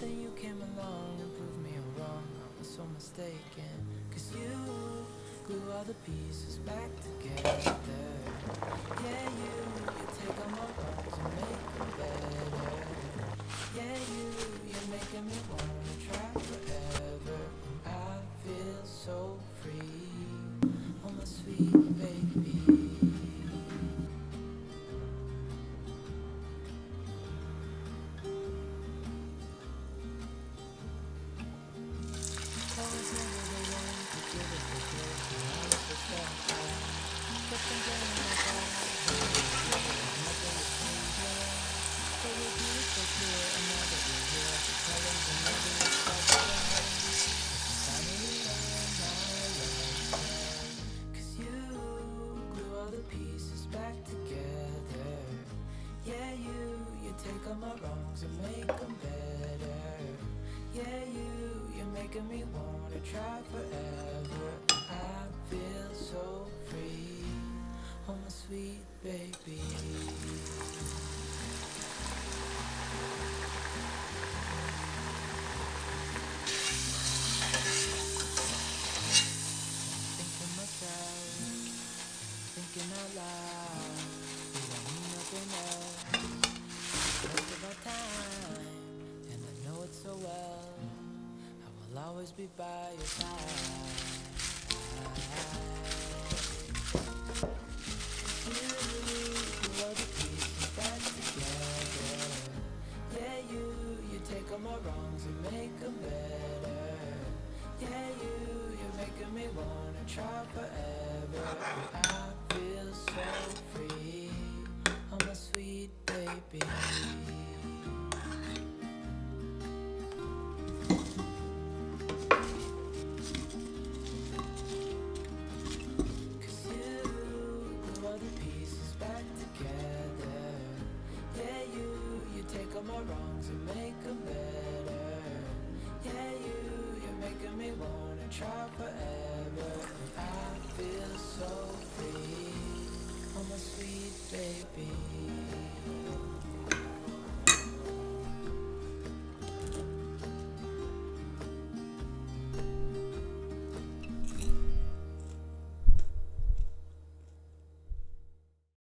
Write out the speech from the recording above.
Then you came along and proved me wrong. I was so mistaken, cause you glue all the pieces back together. Yeah, you take all my wrongs and make them better. Yeah, you're making me wanna try forever. I feel so free, oh my sweet baby. Sweet baby. Thinking myself, thinking out loud, you don't mean nothing else. Most of our time, and I know it so well, I will always be by your side. My wrongs and make them better. Yeah, you're making me wanna try forever. I feel so free, oh my sweet baby.